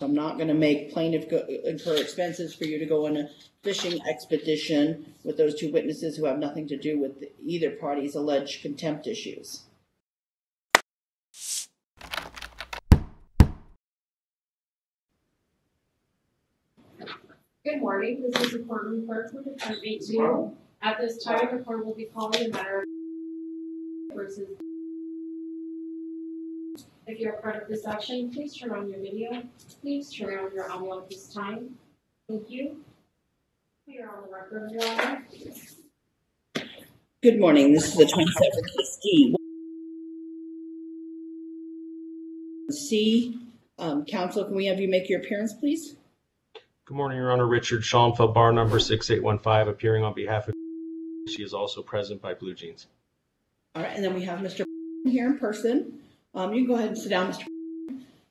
I'm not going to make plaintiff incur expenses for you to go on a fishing expedition with those two witnesses who have nothing to do with either party's alleged contempt issues. Good morning. This is the courtroom clerk with Department 2. At this time, the court will be calling a matter of versus. If you're a part of this action, please turn on your video. Please turn on your audio at this time. Thank you. We are on the record, Your Honor. Good morning. This is the 27th case D. C. Counsel, can we have you make your appearance, please? Good morning, Your Honor. Richard Schonfeld, bar number 6815, appearing on behalf of. She is also present by Blue Jeans. All right, and then we have Mr. here in person. You can go ahead and sit down, Mr.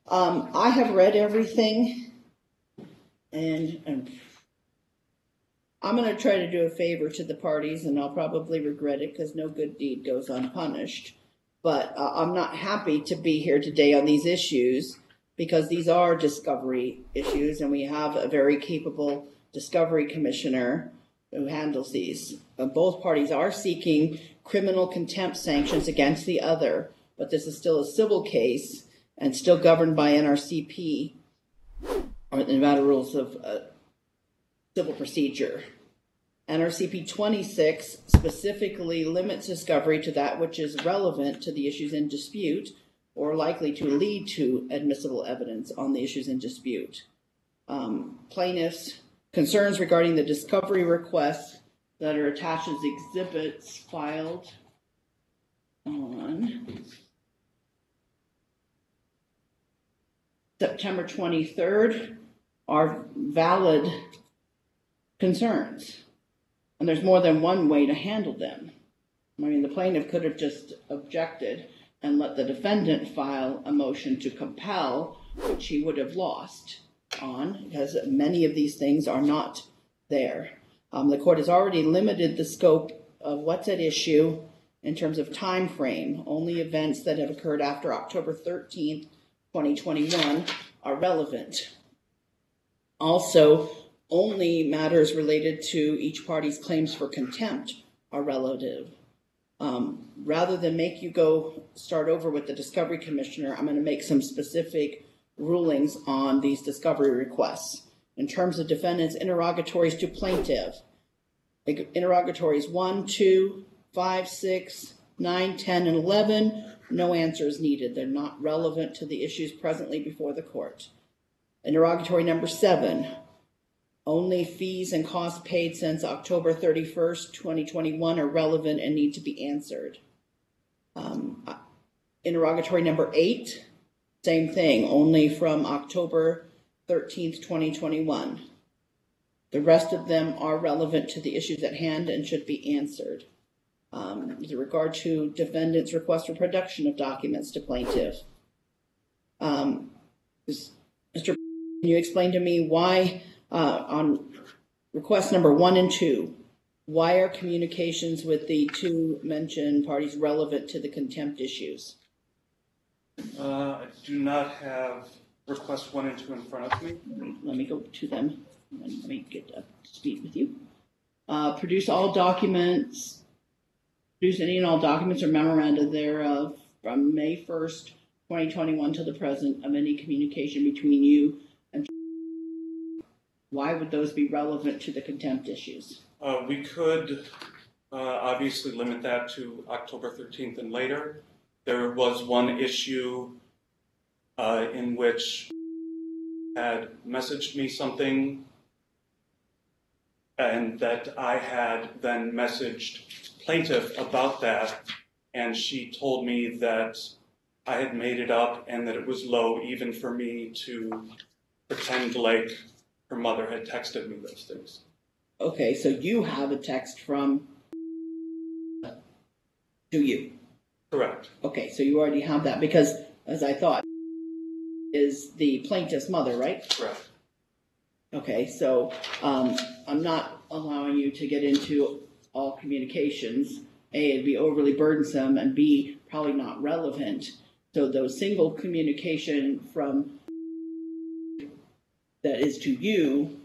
I have read everything, and I'm going to try to do a favor to the parties, and I'll probably regret it because no good deed goes unpunished. But I'm not happy to be here today on these issues because these are discovery issues, and we have a very capable discovery commissioner who handles these. Both parties are seeking criminal contempt sanctions against the other. But this is still a civil case and still governed by NRCP, or the Nevada Rules of Civil Procedure. NRCP 26 specifically limits discovery to that which is relevant to the issues in dispute or likely to lead to admissible evidence on the issues in dispute. Plaintiffs' concerns regarding the discovery requests that are attached as exhibits filed on September 23rd are valid concerns, and there's more than one way to handle them. I mean, the plaintiff could have just objected and let the defendant file a motion to compel, which he would have lost on, because many of these things are not there. The court has already limited the scope of what's at issue in terms of time frame. Only events that have occurred after October 13th, 2021 are relevant. Also, only matters related to each party's claims for contempt are relative. Rather than make you go start over with the discovery commissioner, I'm going to make some specific rulings on these discovery requests. In terms of defendants' interrogatories to plaintiff, interrogatories 1, 2, 5, 6, 9, 10, and 11, no answer is needed. They're not relevant to the issues presently before the court. Interrogatory number 7, only fees and costs paid since October 31st, 2021 are relevant and need to be answered. Interrogatory number 8, same thing, only from October 13th, 2021. The rest of them are relevant to the issues at hand and should be answered. With regard to defendant's request for production of documents to plaintiff. Mr. Can you explain to me why on request number 1 and 2, why are communications with the two mentioned parties relevant to the contempt issues? I do not have request 1 and 2 in front of me. Let me go to them and let me get up to speed with you. Produce any and all documents or memoranda thereof from May 1st, 2021 to the present of any communication between you and. Why would those be relevant to the contempt issues? We could obviously limit that to October 13th and later. There was one issue in which had messaged me something and that I had then messaged plaintiff about that, and she told me that I had made it up and that it was low even for me to pretend like her mother had texted me those things. Okay, so you have a text from to you. Correct. Okay, so you already have that because, as I thought, is the plaintiff's mother, right? Correct. Okay, so I'm not allowing you to get into all communications. A, it'd be overly burdensome, and B, probably not relevant. So those single communication from that is to you,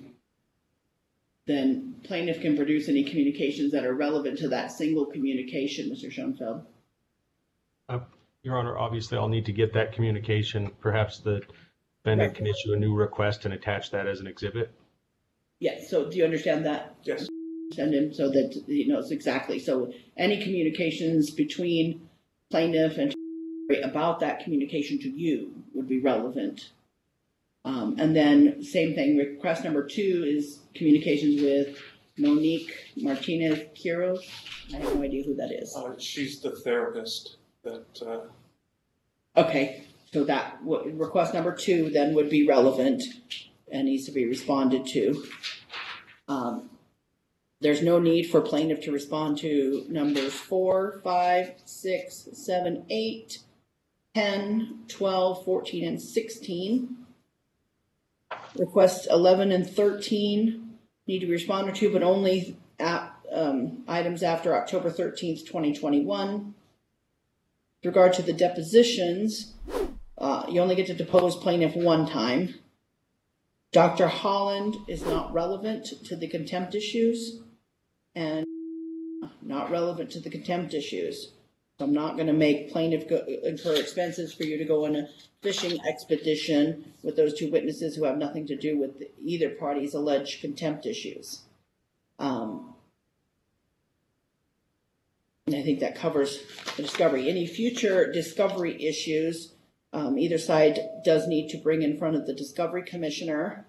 then plaintiff can produce any communications that are relevant to that single communication, Mr. Schonfeld. Your Honor, obviously I'll need to get that communication. Perhaps the defendant can issue a new request and attach that as an exhibit. Yes, so do you understand that? Yes. Send him so that he knows exactly. So any communications between plaintiff and about that communication to you would be relevant. And then same thing, request number 2 is communications with Monique Martinez-Quiroz. I have no idea who that is. She's the therapist that... Okay, so that request number 2 then would be relevant and needs to be responded to. There's no need for plaintiff to respond to numbers 4, 5, 6, 7, 8, 10, 12, 14, and 16. Requests 11 and 13 need to be responded to, but only at, items after October 13th, 2021. With regard to the depositions, you only get to depose plaintiff one time. Dr. Holland is not relevant to the contempt issues and not relevant to the contempt issues. So I'm not going to make plaintiff incur expenses for you to go on a fishing expedition with those two witnesses who have nothing to do with either party's alleged contempt issues. And I think that covers the discovery. Any future discovery issues, either side does need to bring in front of the discovery commissioner.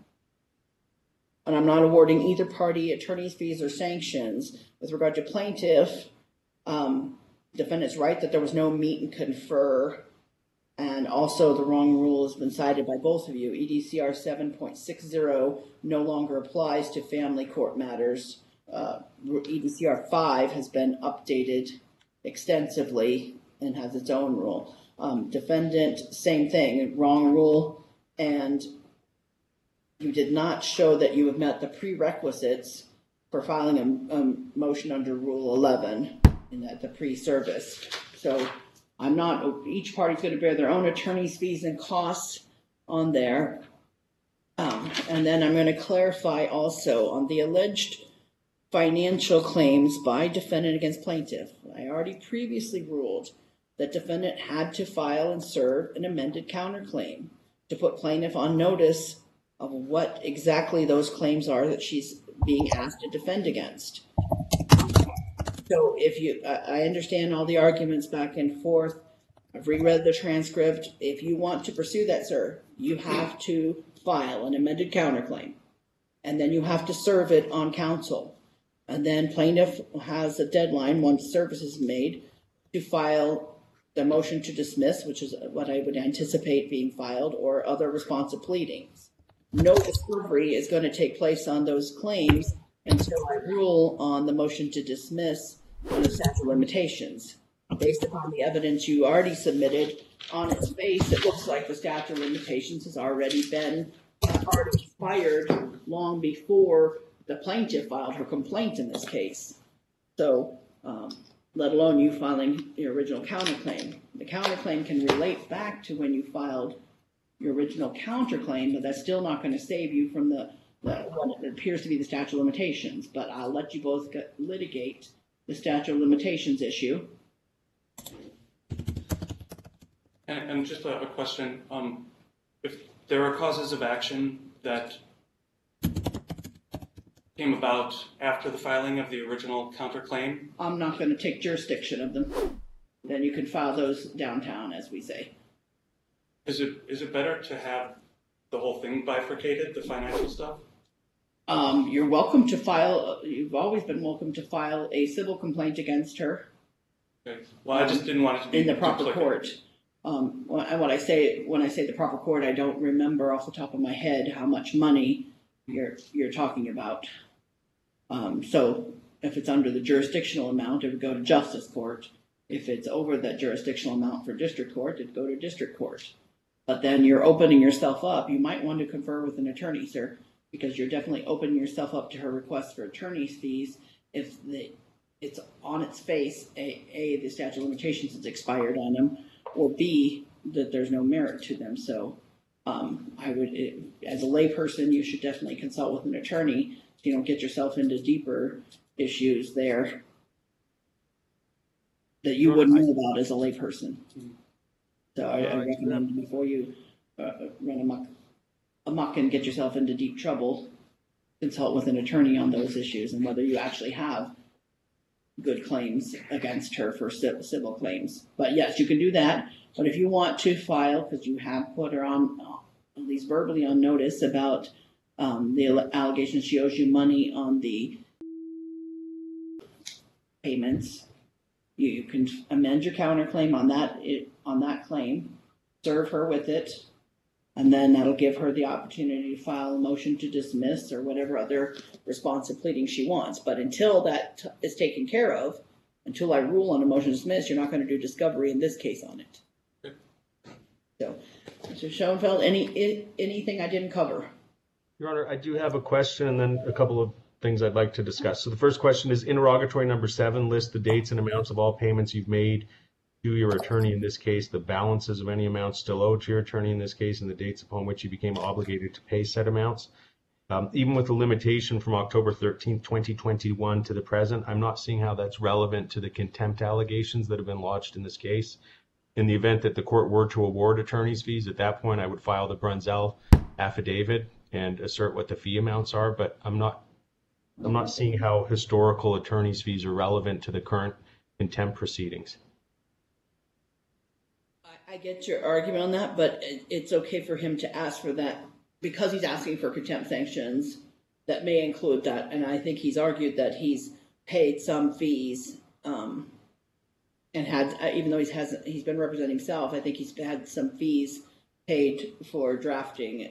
And I'm not awarding either party attorney's fees or sanctions. With regard to plaintiff, defendant's right that there was no meet and confer, and also the wrong rule has been cited by both of you. EDCR 7.60 no longer applies to family court matters. EDCR 5 has been updated extensively and has its own rule. Defendant, same thing, wrong rule, and you did not show that you have met the prerequisites for filing a motion under Rule 11. At the pre-service. So I'm not, each party's going to bear their own attorney's fees and costs on there. And then I'm going to clarify also on the alleged financial claims by defendant against plaintiff. I already previously ruled that defendant had to file and serve an amended counterclaim to put plaintiff on notice of what exactly those claims are that she's being asked to defend against. So if you, I understand all the arguments back and forth. I've reread the transcript. If you want to pursue that, sir, you have to file an amended counterclaim, and then you have to serve it on counsel. And then plaintiff has a deadline, once service is made, to file the motion to dismiss, which is what I would anticipate being filed, or other responsive pleadings. No discovery is going to take place on those claims until I rule on the motion to dismiss the statute of limitations. Based upon the evidence you already submitted, on its face, it looks like the statute of limitations has already been expired long before the plaintiff filed her complaint in this case. So, let alone you filing your original counterclaim. The counterclaim can relate back to when you filed your original counterclaim, but that's still not going to save you from the what appears to be the statute of limitations, but I'll let you both litigate the statute of limitations issue. And just a question, if there are causes of action that came about after the filing of the original counterclaim? I'm not going to take jurisdiction of them. Then you can file those downtown, as we say. Is it better to have the whole thing bifurcated, the financial stuff? You're welcome to file, you've always been welcome to file a civil complaint against her. Okay. Well, I just didn't want it to be in the proper court. When I say the proper court, I don't remember off the top of my head how much money you're talking about. So if it's under the jurisdictional amount, it would go to justice court. If it's over that jurisdictional amount for district court, it'd go to district court. But then you're opening yourself up. You might want to confer with an attorney, sir, because you're definitely opening yourself up to her request for attorney's fees if it's on its face, A, the statute of limitations is expired on them, or B, that there's no merit to them. So As a layperson, you should definitely consult with an attorney so you don't get yourself into deeper issues there that you wouldn't know about as a layperson. So I recommend before you run amok and get yourself into deep trouble, consult with an attorney on those issues and whether you actually have good claims against her for civil claims. But yes, you can do that. But if you want to file, because you have put her on, at least verbally, on notice about the allegations she owes you money on the payments, you can amend your counterclaim on that claim, serve her with it, and then that'll give her the opportunity to file a motion to dismiss or whatever other responsive pleading she wants. But until that is taken care of, until I rule on a motion to dismiss, you're not going to do discovery in this case on it. So, Mr. Schoenfeld, anything I didn't cover? Your Honor, I do have a question and then a couple of things I'd like to discuss. So the first question is interrogatory number 7, lists the dates and amounts of all payments you've made to your attorney in this case, the balances of any amounts still owed to your attorney in this case, and the dates upon which you became obligated to pay said amounts. Even with the limitation from October 13, 2021 to the present, I'm not seeing how that's relevant to the contempt allegations that have been lodged in this case. In the event that the court were to award attorney's fees, at that point I would file the Brunzell affidavit and assert what the fee amounts are, but I'm not seeing how historical attorney's fees are relevant to the current contempt proceedings. I get your argument on that, but it's okay for him to ask for that because he's asking for contempt sanctions that may include that, and I think he's argued that he's paid some fees and had, even though he's been representing himself, I think he's had some fees paid for drafting.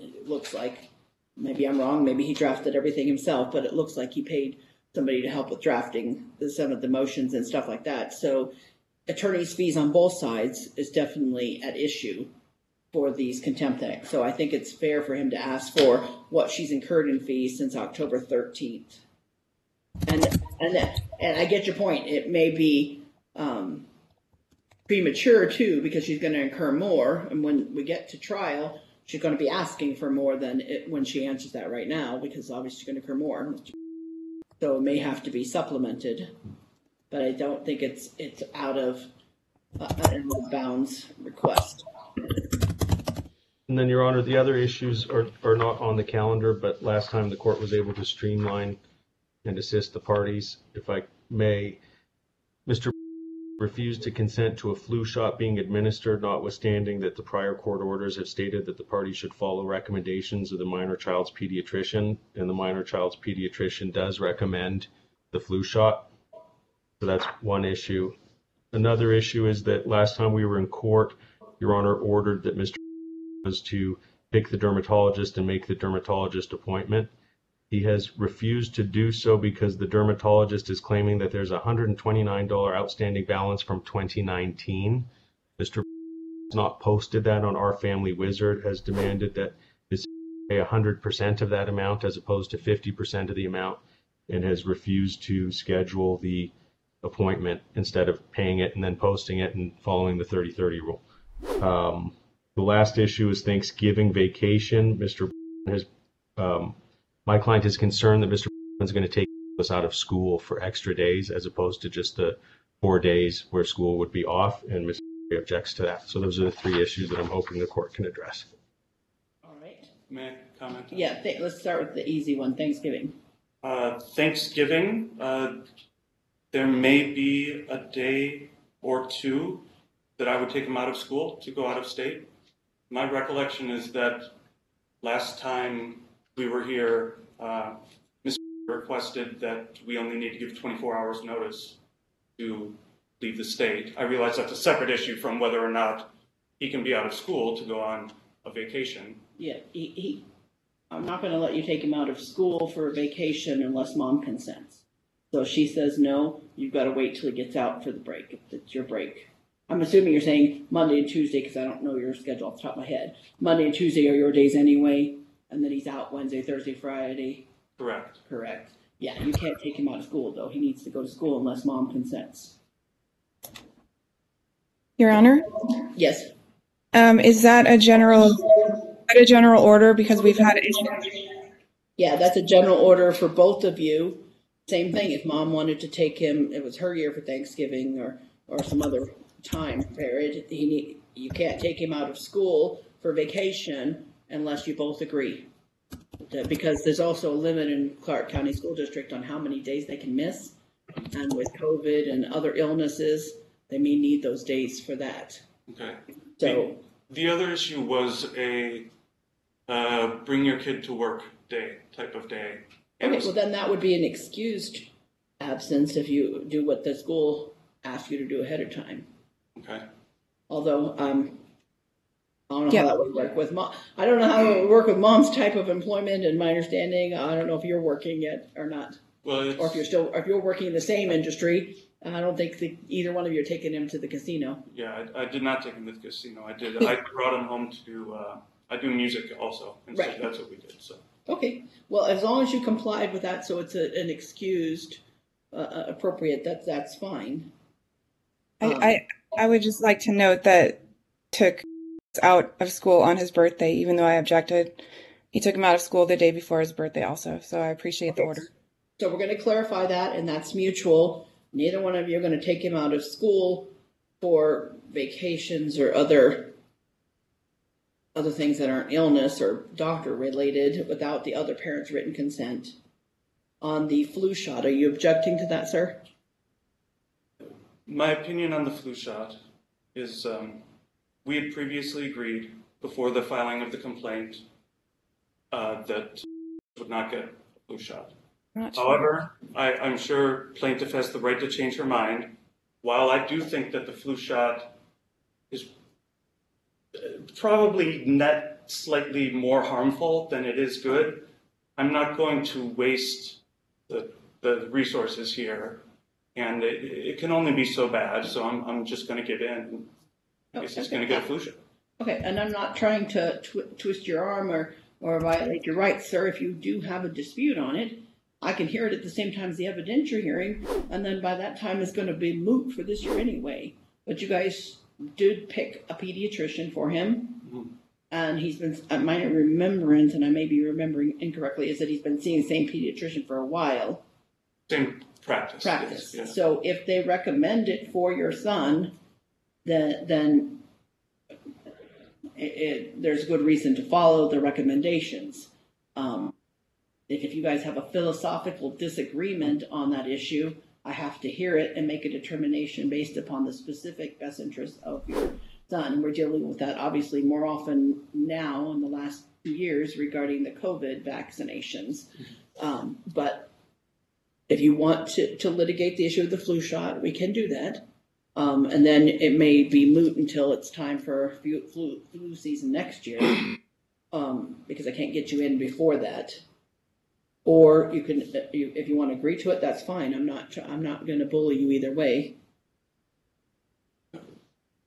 It looks like, maybe I'm wrong, maybe he drafted everything himself, but it looks like he paid somebody to help with drafting some of the motions and stuff like that. So attorney's fees on both sides is definitely at issue for these contempt acts. So I think it's fair for him to ask for what she's incurred in fees since October 13th. And I get your point. It may be premature too, because she's going to incur more, and when we get to trial she's going to be asking for more than when she answers that right now, because obviously she's going to incur more, so it may have to be supplemented. But I don't think it's out of bounds request. And then, Your Honor, the other issues are not on the calendar, but last time the court was able to streamline and assist the parties. If I may, Mr. refused to consent to a flu shot being administered, notwithstanding that the prior court orders have stated that the party should follow recommendations of the minor child's pediatrician, and the minor child's pediatrician does recommend the flu shot. So that's one issue. Another issue is that last time we were in court, Your Honor ordered that Mr. was to pick the dermatologist and make the dermatologist appointment. He has refused to do so because the dermatologist is claiming that there's a $129 outstanding balance from 2019. Mr. has not posted that on Our Family Wizard, has demanded that this pay 100% of that amount as opposed to 50% of the amount, and has refused to schedule the appointment instead of paying it and then posting it and following the 30-30 rule. The last issue is Thanksgiving vacation. Mr. has my client is concerned that Mr. is going to take us out of school for extra days as opposed to just the 4 days where school would be off, and Mr. objects to that. So those are the three issues that I'm hoping the court can address. All right. May I comment? Yeah, let's start with the easy one, Thanksgiving. Thanksgiving, there may be a day or two that I would take him out of school to go out of state. My recollection is that last time we were here, Mr. requested that we only need to give 24 hours notice to leave the state. I realize that's a separate issue from whether or not he can be out of school to go on a vacation. Yeah, I'm not going to let you take him out of school for a vacation unless mom consents. So she says no, you've got to wait till he gets out for the break. It's your break. I'm assuming you're saying Monday and Tuesday, because I don't know your schedule off the top of my head. Monday and Tuesday are your days anyway. And then he's out Wednesday, Thursday, Friday. Correct. Correct. Yeah, you can't take him out of school, though. He needs to go to school unless mom consents. Your Honor? Yes. Is that a general order, because we've had issues? Yeah, that's a general order for both of you. Same thing, if mom wanted to take him, it was her year for Thanksgiving or some other time period, you can't take him out of school for vacation unless you both agree. Because there's also a limit in Clark County School District on how many days they can miss. And with COVID and other illnesses, they may need those days for that. Okay. So the other issue was a bring your kid to work day type of day. Okay, well then that would be an excused absence if you do what the school asked you to do ahead of time. Okay. Although I don't know how that would work with mom. I don't know how it would work with mom's type of employment, and my understanding, I don't know if you're working yet or not. Well, or if you're still, if you're working in the same industry, I don't think either one of you are taking him to the casino. Yeah, I did not take him to the casino. I brought him home to do, I do music also, and right. So that's what we did. So. Okay, well, as long as you complied with that, so it's an excused, appropriate, that's fine. I would just like to note that took out of school on his birthday, even though I objected. He took him out of school the day before his birthday also, so I appreciate the order. So we're going to clarify that, and that's mutual. Neither one of you are going to take him out of school for vacations or other things that aren't illness or doctor related without the other parent's written consent. On the flu shot, are you objecting to that, sir? My opinion on the flu shot is we had previously agreed before the filing of the complaint that would not get a flu shot. However, I'm sure plaintiff has the right to change her mind. While I do think that the flu shot is probably net slightly more harmful than it is good, I'm not going to waste the resources here, and it can only be so bad, so I'm just going to give in. It's just going to get a flu shot. Okay, and I'm not trying to twist your arm or violate your rights, sir. If you do have a dispute on it, I can hear it at the same time as the evidentiary hearing, and then by that time it's going to be moot for this year anyway. But you guys did pick a pediatrician for him, and he's been, my remembrance, and I may be remembering incorrectly, is that he's been seeing the same pediatrician for a while. Same practice. Yes, yeah. So if they recommend it for your son, then there's good reason to follow the recommendations. If you guys have a philosophical disagreement on that issue, I have to hear it and make a determination based upon the specific best interests of your son. We're dealing with that obviously more often now in the last 2 years regarding the COVID vaccinations. But if you want to litigate the issue of the flu shot, we can do that. And then it may be moot until it's time for flu season next year, because I can't get you in before that. Or you can, if you want to agree to it, that's fine. I'm not going to bully you either way.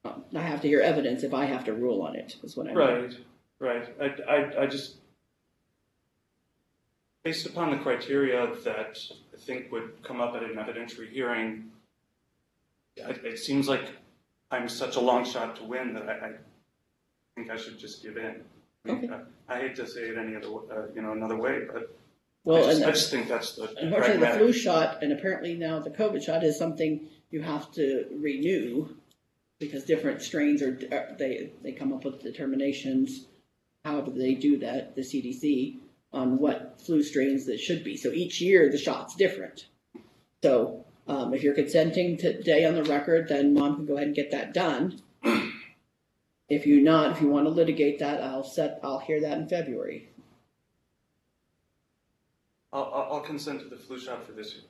I have to hear evidence if I have to rule on it, is what I mean. Right. I just, based upon the criteria that I think would come up at an evidentiary hearing, it seems like I'm such a long shot to win that I think I should just give in. I mean, okay. I hate to say it any other, another way, but. Well, I just think that's the unfortunately the flu shot, and apparently now the COVID shot is something you have to renew because different strains they come up with determinations. How do they do that? The CDC on what flu strains that should be. So each year the shot's different. So if you're consenting today on the record, then mom can go ahead and get that done. If you're not, if you want to litigate that, I'll hear that in February. I'll consent to the flu shot for this year.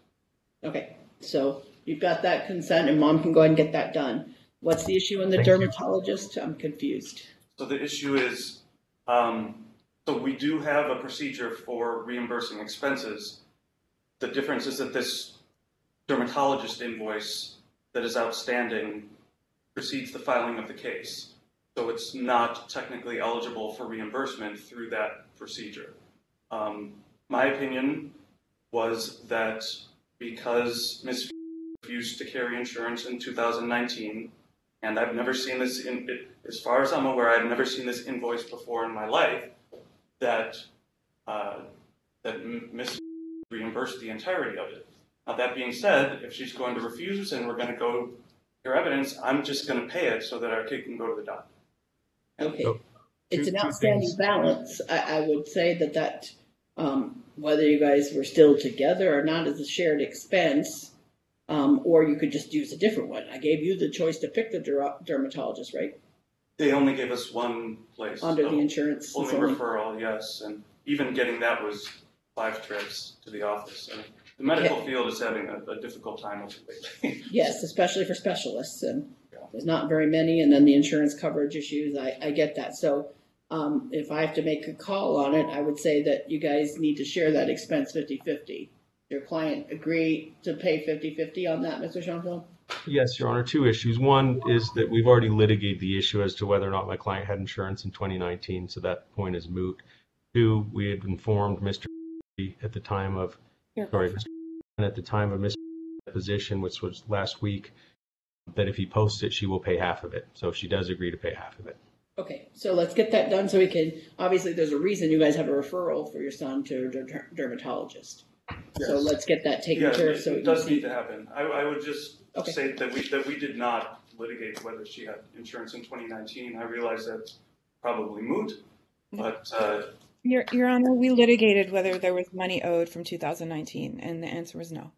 Okay, so you've got that consent, and mom can go ahead and get that done. What's the issue in the dermatologist? I'm confused. So the issue is, so we do have a procedure for reimbursing expenses. The difference is that this dermatologist invoice that is outstanding precedes the filing of the case. So it's not technically eligible for reimbursement through that procedure. My opinion was that because Ms. refused to carry insurance in 2019 And I've never seen this, as far as I'm aware, I've never seen this invoice before in my life that Ms. reimbursed the entirety of it. Now, that being said, if she's going to refuse and we're going to go hear evidence, I'm just going to pay it so that our kid can go to the doctor. Okay. So, it's an outstanding balance. I would say that whether you guys were still together or not is a shared expense, or you could just use a different one. I gave you the choice to pick the dermatologist, right? They only gave us one place. Under the insurance. Only referral, yes. And even getting that was 5 trips to the office. I mean, the medical field is having a difficult time with it lately. Yes, especially for specialists. And there's not very many. And then the insurance coverage issues, I get that. So if I have to make a call on it, I would say that you guys need to share that expense 50-50. Your client agree to pay 50-50 on that, Mr. Schonfeld? Yes, Your Honor. 2 issues. One is that we've already litigated the issue as to whether or not my client had insurance in 2019, so that point is moot. 2, we had informed Mr. at the time of, Mr. deposition, which was last week, that if he posts it, she will pay half of it. So she does agree to pay half of it. Okay, so let's get that done so we can, obviously there's a reason you guys have a referral for your son to a dermatologist. Yes. So let's get that taken care of. So it does need to happen. I would just say that we did not litigate whether she had insurance in 2019. I realize that's probably moot, but... Your Honor, we litigated whether there was money owed from 2019, and the answer was no.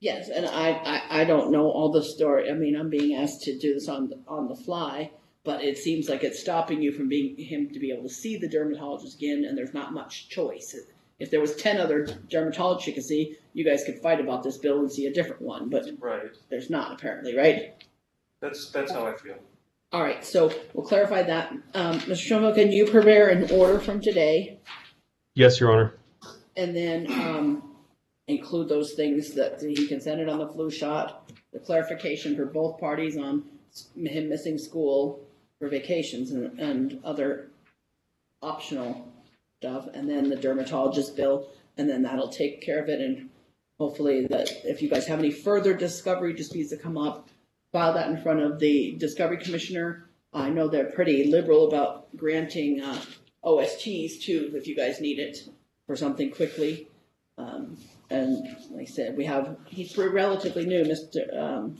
Yes, and I don't know all the story. I mean, I'm being asked to do this on the fly, but it seems like it's stopping you from being him to be able to see the dermatologist again, and there's not much choice. If there was 10 other dermatologists you could see, you guys could fight about this bill and see a different one, but there's not apparently, right? That's how I feel. All right, so we'll clarify that. Mr. Schonfeld, can you prepare an order from today? Yes, Your Honor. And then include those things that he consented on the flu shot, the clarification for both parties on him missing school for vacations and other optional stuff, and then the dermatologist bill, and then that'll take care of it. And hopefully that if you guys have any further discovery, just needs to come up, file that in front of the Discovery Commissioner. I know they're pretty liberal about granting OSTs too, if you guys need it for something quickly. And like I said, he's relatively new, Mr.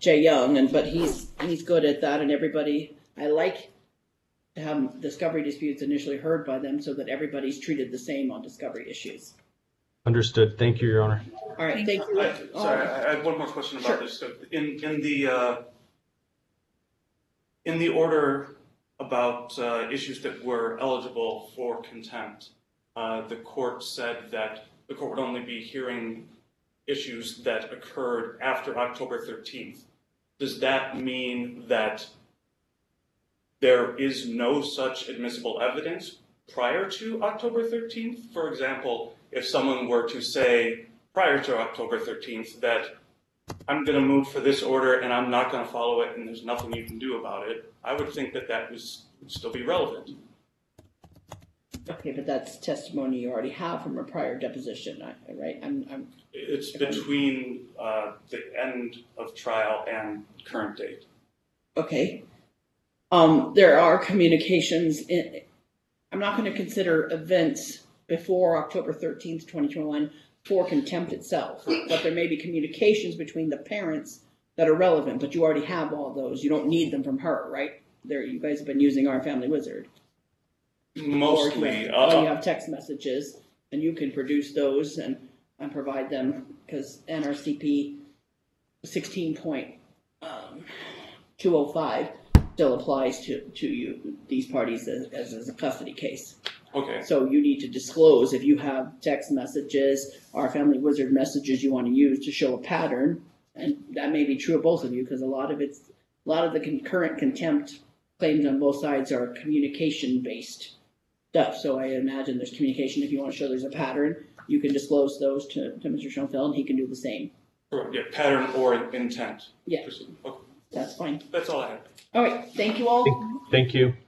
Jay Young, but he's good at that. And everybody, I like to have discovery disputes initially heard by them so that everybody's treated the same on discovery issues. Understood. Thank you, Your Honor. All right. Thank you. Sorry, I have one more question about this. So in the order about issues that were eligible for contempt, the court said that the court would only be hearing issues that occurred after October 13th. Does that mean that there is no such admissible evidence prior to October 13th? For example, if someone were to say prior to October 13th that I'm going to move for this order and I'm not going to follow it and there's nothing you can do about it, I would think that that would still be relevant. Okay, but that's testimony you already have from a prior deposition, right? It's between the end of trial and current date. Okay. There are communications. I'm not going to consider events before October 13th, 2021 for contempt itself, but there may be communications between the parents that are relevant, but you already have all those. You don't need them from her, right? You guys have been using Our Family Wizard. Mostly. Or you have text messages, and you can produce those and provide them, because NRCP 16.205 still applies to you, these parties, as a custody case. Okay. So you need to disclose if you have text messages, Our Family Wizard messages you want to use to show a pattern, and that may be true of both of you, because a lot of the concurrent contempt claims on both sides are communication-based stuff. So I imagine there's communication. If you want to show there's a pattern, you can disclose those to Mr. Schonfeld, and he can do the same. Correct. Yeah, pattern or intent. Yeah. Okay. That's fine. That's all I have. All right. Thank you all. Thank you.